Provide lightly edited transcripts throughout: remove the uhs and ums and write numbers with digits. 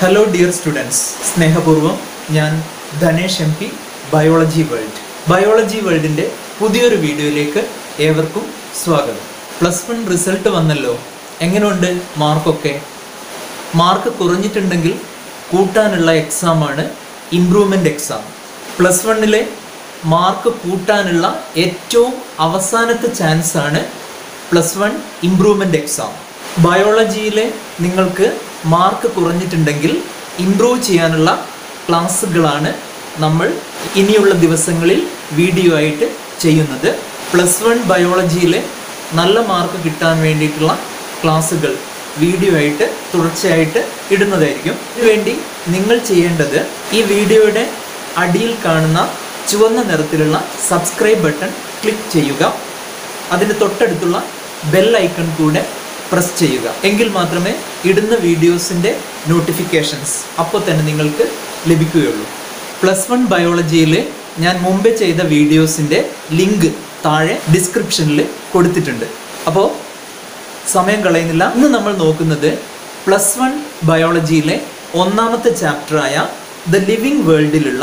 Hello dear students, Sneha Purvam, ഞാൻ Danesh MP, Biology World. Biology World inde pudhiyoru video ilekku everkkum swagatham. Plus 1 result vannallo. Engane undu mark okke? Mark kuranjittundengil koottanulla exam aanu improvement exam. Plus 1 ile mark koottanulla ettavum avasanathe chance aanu plus 1 improvement exam. Biology ile ningalku mark kuranjittundengil improve cheyanulla ക്ലാസ്സുകളാണ് നമ്മൾ ഇനിയുള്ള ദിവസങ്ങളിൽ video ആയിട്ട് ചെയ്യുന്നത്. Plus 1 ബയോളജിയിലെ നല്ല mark കിട്ടാൻ വേണ്ടിയിട്ടുള്ള ക്ലാസ്സുകൾ video ആയിട്ട് തുടർച്ചയായിട്ട് ഇടുന്നതായിരിക്കും. ഇതിനുവേണ്ടി നിങ്ങൾ ചെയ്യേണ്ടത് ഈ വീഡിയോയുടെ അടിയിൽ കാണുന്ന ചുവന്ന നിറത്തിലുള്ള സബ്സ്ക്രൈബ് ബട്ടൺ ക്ലിക്ക് ചെയ്യുക. അതിന് തൊട്ടടുത്തുള്ള ബെൽ ഐക്കൺ കൂടെ പ്രസ് ചെയ്യുക. എങ്കിൽ മാത്രമേ ഇടുന്ന വീഡിയോസിൻ്റെ നോട്ടിഫിക്കേഷൻസ് അപ്പോൾ തന്നെ നിങ്ങൾക്ക് ലഭിക്കുകയുള്ളൂ. പ്ലസ് 1 ബയോളജിയിൽ ഞാൻ മുമ്പേ ചെയ്ത വീഡിയോസിൻ്റെ ലിങ്ക് താഴെ ഡിസ്ക്രിപ്ഷനിൽ കൊടുത്തിട്ടുണ്ട്. അപ്പോൾ സമയം കളയുന്നില്ല, ഇന്ന് നമ്മൾ നോക്കുന്നത് പ്ലസ് 1 ബയോളജിയിലെ ഒന്നാമത്തെ ചാപ്റ്ററായ ദ ലിവിങ് വേൾഡിലുള്ള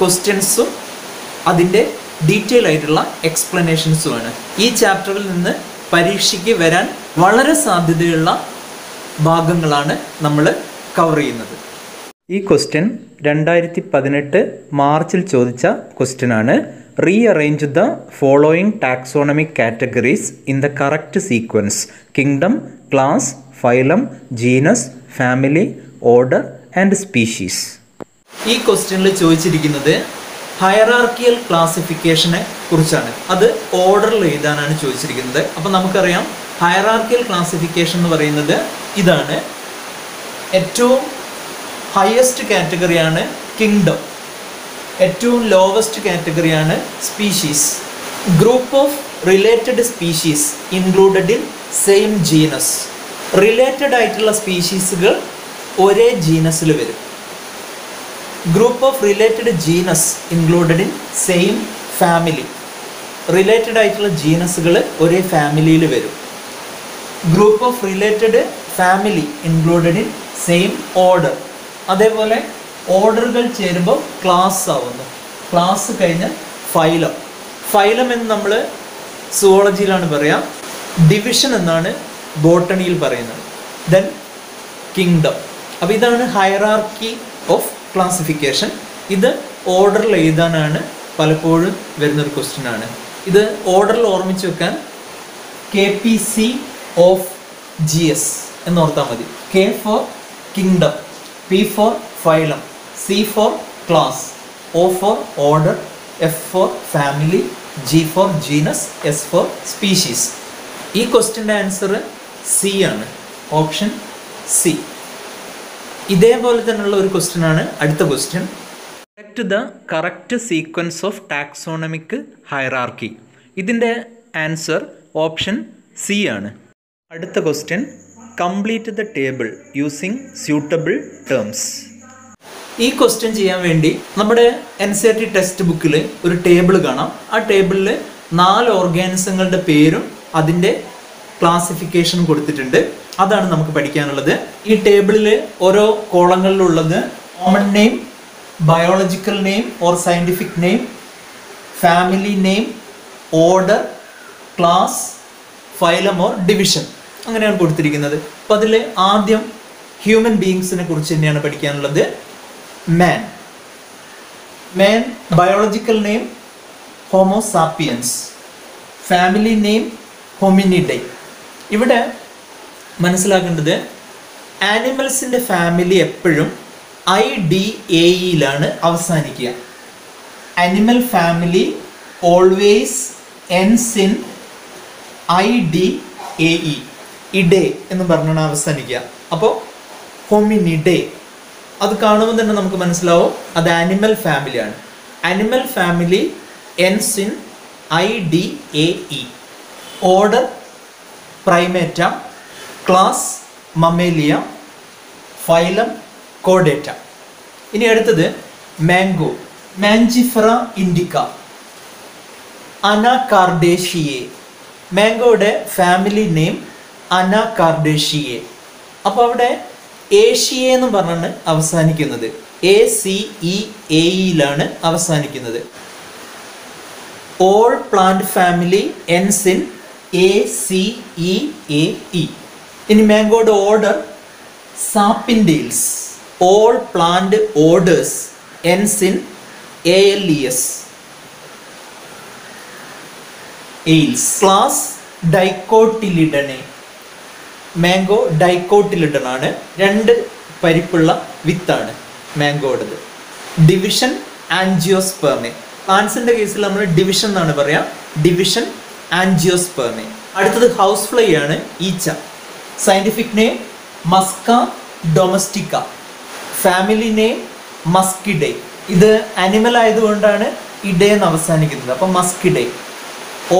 ക്വസ്റ്റ്യൻസും അതിൻ്റെ ഡീറ്റെയിൽ ആയിട്ടുള്ള എക്സ്പ്ലനേഷൻസുമാണ്. ഈ ചാപ്റ്ററിൽ നിന്ന് പരീക്ഷയ്ക്ക് വരാൻ വളരെ സാധ്യതയുള്ള ഭാഗങ്ങളാണ് നമ്മൾ കവർ ചെയ്യുന്നത്. ഈ ക്വസ്റ്റ്യൻ 2018 മാർച്ചിൽ ചോദിച്ച ക്വസ്റ്റ്യനാണ്. Rearrange the following taxonomic categories in the correct sequence: kingdom, class, phylum, genus, family, order and species. ഈ ക്വസ്റ്റ്യനിൽ ചോദിച്ചിരിക്കുന്നത് ഹയറാർക്കിയൽ ക്ലാസിഫിക്കേഷനെ കുറിച്ചാണ്. അത് ഓർഡറിൽ എഴുതാനാണ് ചോദിച്ചിരിക്കുന്നത്. അപ്പം നമുക്കറിയാം ഹയറാർക്കിയൽ ക്ലാസിഫിക്കേഷൻ എന്ന് പറയുന്നത് ഇതാണ്. ഏറ്റവും ഹയസ്റ്റ് കാറ്റഗറിയാണ് കിങ്ഡം, ഏറ്റവും ലോവസ്റ്റ് കാറ്റഗറിയാണ് species. Group of related species included in same genus. Related ആയിട്ടുള്ള സ്പീഷീസുകൾ ഒരേ ജീനസിൽ വരും. Group of related genus included in same family. Related ആയിട്ടുള്ള ജീനസുകൾ ഒരേ ഫാമിലിയിൽ വരും. Group of related family included in same order. അതേപോലെ ഓർഡറുകൾ ചേരുമ്പോൾ ക്ലാസ് ആവുന്നു. ക്ലാസ് കഴിഞ്ഞ് ഫൈലം. ഫൈലം എന്ന് നമ്മൾ സുവോളജിയിലാണ് പറയാം, ഡിവിഷൻ എന്നാണ് ബോട്ടണിയിൽ പറയുന്നത്. Then kingdom. അപ്പോൾ ഇതാണ് ഹയറാർക്കി ഓഫ് ക്ലാസിഫിക്കേഷൻ. ഇത് ഓർഡറിൽ എഴുതാനാണ് പലപ്പോഴും വരുന്നൊരു ക്വസ്റ്റ്യനാണ്. ഇത് ഓർഡറിൽ ഓർമ്മിച്ച് വെക്കാൻ KPC of GS എന്ന് ഓർത്താൽ മതി. K for kingdom, P for phylum, C for class, O for order, F for family, G for genus, S for species. ഈ ക്വസ്റ്റ്യൻ്റെ ആൻസർ C ആണ്, ഓപ്ഷൻ C. ഇതേപോലെ തന്നെയുള്ള ഒരു ക്വസ്റ്റ്യനാണ് അടുത്ത question. Select the correct sequence of taxonomic hierarchy. ഇതിൻ്റെ answer option C ആണ്. അടുത്ത question, complete the table using suitable terms. ഈ ക്വസ്റ്റ്യൻ ചെയ്യാൻ വേണ്ടി നമ്മുടെ NCERT ടെക്സ്റ്റ് ബുക്കിൽ ഒരു ടേബിൾ കാണാം. ആ ടേബിളിൽ 4 ഓർഗാനിസങ്ങളുടെ പേരും അതിൻ്റെ ക്ലാസിഫിക്കേഷൻ കൊടുത്തിട്ടുണ്ട്. അതാണ് നമുക്ക് പഠിക്കാനുള്ളത്. ഈ ടേബിളിൽ ഓരോ കോളങ്ങളിലുള്ളത് common name, biological name or scientific name, family name, order, class, phylum or division, അങ്ങനെയാണ് കൊടുത്തിരിക്കുന്നത്. അപ്പം അതിൽ ആദ്യം ഹ്യൂമൻ ബീയിങ്സിനെ കുറിച്ച് തന്നെയാണ് പഠിക്കാനുള്ളത്. Man. Man biological name homo sapiens, family name hominidae. ഇവിടെ മനസ്സിലാക്കേണ്ടത് ആനിമൽസിൻ്റെ ഫാമിലി എപ്പോഴും IDAE-യിലാണ് അവസാനിക്കുക. Animal family always ends in IDAE, idae എന്ന് പറഞ്ഞാണ് അവസാനിക്കുക. അപ്പോൾ ഹോമിനിഡേ, അത് കാണുമ്പോൾ തന്നെ നമുക്ക് മനസ്സിലാവും അത് ആനിമൽ ഫാമിലിയാണ്. Animal family ends in IDAE. Order പ്രൈമേറ്റ, class Mammalia, phylum കോഡേറ്റ. ഇനി അടുത്തത് മാംഗോ, മാഞ്ചിഫെറ ഇൻഡിക്ക, അനാകാർഡേഷിയേ. മാംഗോയുടെ ഫാമിലി നെയിം അനാകാർഡേഷിയേ. അപ്പോൾ അവിടെ Asia എന്ന് പറഞ്ഞാണ് അവസാനിക്കുന്നത്. ACEAയിലാണ് അവസാനിക്കുന്നത്. All plant family ends in ACEAE. In mangoed order, sapindales. All plant orders ends in ALES. Ales. Class Dicotyledone. Mango dicotyledone ആണ്. രണ്ട് പരിപ്പുള്ള വിത്താണ് മാംഗോടത്. ഡിവിഷൻ ആൻജിയോസ്പെർമി. പ്ലാന്റ്സിന്റെ കേസിൽ നമ്മൾ ഡിവിഷൻ എന്നാണ് പറയാ. Division angiospermae. അടുത്തത് ഹൗസ് ഫ്ലൈ ആണ്, ഈച്ച. Scientific name musca domestica. Family name muscidae. ഇത് അനിമൽ ആയതുകൊണ്ടാണ് ഇഡേ എന്ന് അവസാനിക്കുന്നത്. അപ്പം മസ്കിഡേ.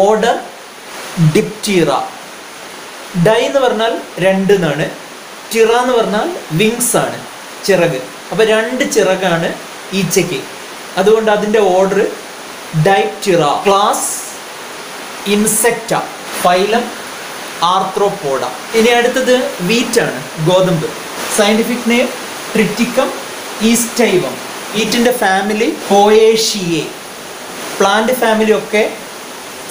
ഓർഡർ ഡിപ്റ്റീറ. ഡൈ എന്ന് പറഞ്ഞാൽ രണ്ട് എന്നാണ്. ടിറ എന്ന് പറഞ്ഞാൽ വിങ്സ് ആണ്, ചിറക്. അപ്പോൾ രണ്ട് ചിറകാണ് ഈച്ചയ്ക്ക്. അതുകൊണ്ട് അതിൻ്റെ order diptera. Class insecta. Phylum arthropoda. ഇനി അടുത്തത് വീറ്റാണ്, ഗോതമ്പ്. Scientific name triticum aestivum. ഈറ്റിൻ്റെ ഫാമിലി പോയേഷിയെ. പ്ലാന്റ് ഫാമിലി ഒക്കെ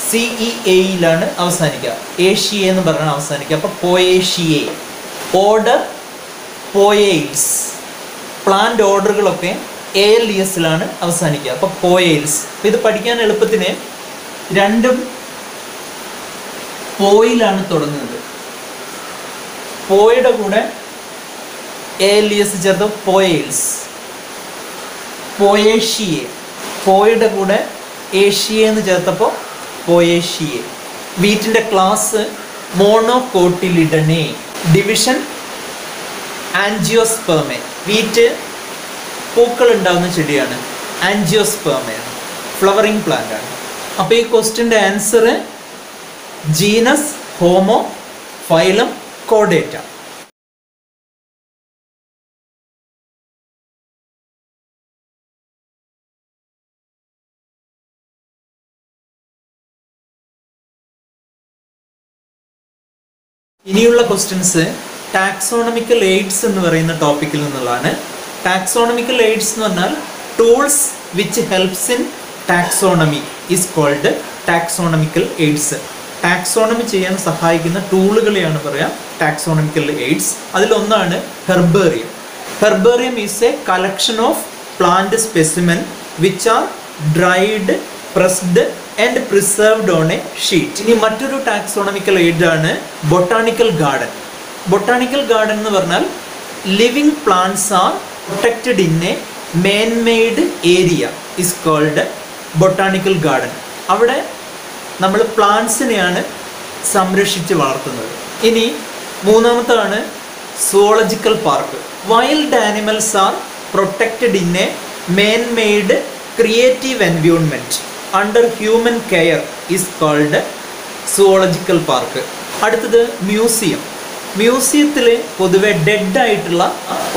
CEAയിലാണ് അവസാനിക്കുക. ഏഷ്യ എന്ന് പറഞ്ഞാണ് അവസാനിക്കുക. അപ്പോൾ പോയേഷിയെ. Order poales. പ്ലാന്റ് ഓർഡറുകളൊക്കെ ALESലാണ് അവസാനിക്കുക. അപ്പോൾ പോയേൽസ്. ഇത് പഠിക്കാൻ എളുപ്പത്തിന് രണ്ടും പോയിലാണ് തുടങ്ങുന്നത്. പോയുടെ കൂടെ ALES ചേർത്ത് പോയേൽസ്. പോയേഷിയെ. പോയുടെ കൂടെ ഏഷ്യ എന്ന് ചേർത്തപ്പോൾ പോയേഷിയെ. വീറ്റിൻ്റെ ക്ലാസ് മോണോകോട്ടിലിഡനെ. ഡിവിഷൻ ആൻജിയോസ്പെർമെ. വീറ്റ് പൂക്കൾ ഉണ്ടാകുന്ന ചെടിയാണ്, ആൻജിയോസ്പെർമയാണ്, ഫ്ലവറിംഗ് പ്ലാന്റ് ആണ്. അപ്പോൾ ഈ ക്വസ്റ്റ്യൻ്റെ ആൻസർ ജീനസ് ഹോമോ, ഫൈലം കോഡേറ്റ. ഇനിയുള്ള ക്വസ്റ്റ്യൻസ് ടാക്സോണമിക്കൽ എയ്ഡ്സ് എന്ന് പറയുന്ന ടോപ്പിക്കിൽ നിന്നുള്ളതാണ്. ടാക്സോണമിക്കൽ എയ്ഡ്സ് എന്ന് പറഞ്ഞാൽ tools which helps in taxonomy is called taxonomical aids. Taxonomy ചെയ്യാൻ സഹായിക്കുന്ന ടൂളുകളെയാണ് പറയാം ടാക്സോണമിക്കൽ എയ്ഡ്സ്. അതിലൊന്നാണ് herbarium. Herbarium is a collection of plant specimen which are dried, pressed and preserved on a sheet. ഇനി മറ്റൊരു taxonomical എയ്ഡാണ് ബൊട്ടാണിക്കൽ ഗാർഡൻ. ബൊട്ടാണിക്കൽ ഗാർഡൻ എന്ന് പറഞ്ഞാൽ living plants are protected in a manmade area is called botanical garden. അവിടെ നമ്മൾ പ്ലാന്റ്സിനെയാണ് സംരക്ഷിച്ച് വളർത്തുന്നത്. ഇനി മൂന്നാമത്താണ് zoological park. Wild animals are protected in a manmade creative environment under human care is called zoological park. അടുത്തത് മ്യൂസിയം. മ്യൂസിയത്തിൽ പൊതുവെ ഡെഡ് ആയിട്ടുള്ള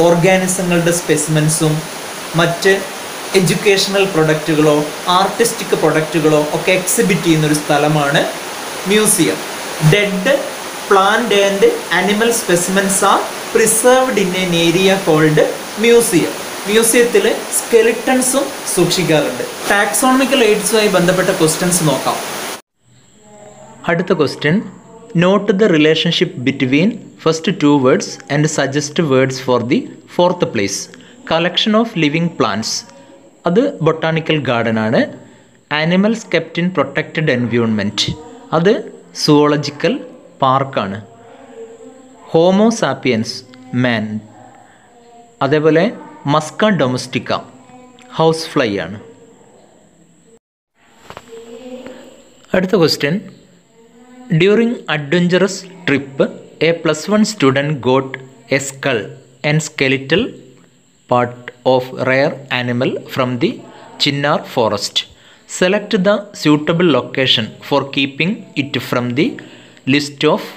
ഓർഗാനിസങ്ങളുടെ സ്പെസിമെൻസും മറ്റ് എഡ്യൂക്കേഷണൽ പ്രൊഡക്റ്റുകളോ ആർട്ടിസ്റ്റിക് പ്രൊഡക്റ്റുകളോ ഒക്കെ എക്സിബിറ്റ് ചെയ്യുന്നൊരു സ്ഥലമാണ് museum. Dead plant and animal specimens are preserved in an area called museum. മ്യൂസിയത്തിൽ സ്കെലിറ്റൺസും സൂക്ഷിക്കാറുണ്ട്. ടാക്സോണമിക്കൽ എയ്ഡ്സുമായി ബന്ധപ്പെട്ട ക്വസ്റ്റ്യൻസ് നോക്കാം. അടുത്ത question, note the relationship between first two words and suggest words for the fourth place. Collection of living plants, അത് botanical garden ആണ്. Animals kept in protected environment, അത് സുവോളജിക്കൽ പാർക്കാണ്. Homo sapiens man. അതേപോലെ musca domestica house fly ആണ്. അടുത്ത question, during adventurous trip a +1 student got a skull and skeletal part of rare animal from the Chinnar forest. Select the suitable location for keeping it from the list of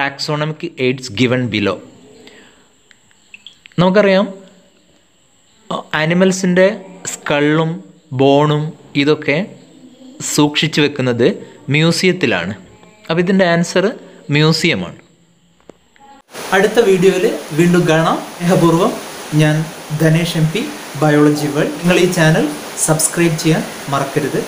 taxonomic aids given below. നമുക്കറിയാം ആനിമൽസിൻ്റെ സ്കള്ളും ബോണും ഇതൊക്കെ സൂക്ഷിച്ചു വെക്കുന്നത് മ്യൂസിയത്തിലാണ്. അപ്പോൾ ഇതിൻ്റെ answer മ്യൂസിയമാണ്. അടുത്ത വീഡിയോയിൽ വീണ്ടും കാണാം. സ്നേഹ പൂർവം. ഞാൻ ധനേഷ് MP, Biology World. നിങ്ങൾ ഈ ചാനൽ സബ്സ്ക്രൈബ് ചെയ്യാൻ മറക്കരുത്.